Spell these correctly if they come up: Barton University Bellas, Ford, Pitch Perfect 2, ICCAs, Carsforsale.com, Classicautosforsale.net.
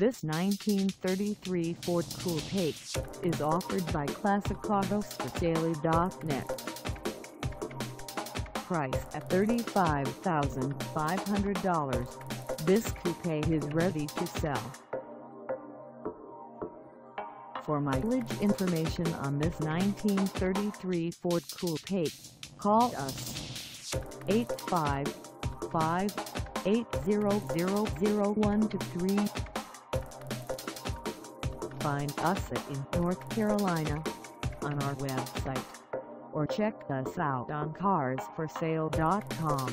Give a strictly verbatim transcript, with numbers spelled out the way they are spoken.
This nineteen thirty-three Ford Coupe is offered by Classic Autos for Sale dot net. Priced at thirty-five thousand five hundred dollars, this coupe is ready to sell. For mileage information on this nineteen thirty-three Ford Coupe, call us eight five five, eight zero zero zero one two three. Find us in North Carolina on our website or check us out on Cars for Sale dot com.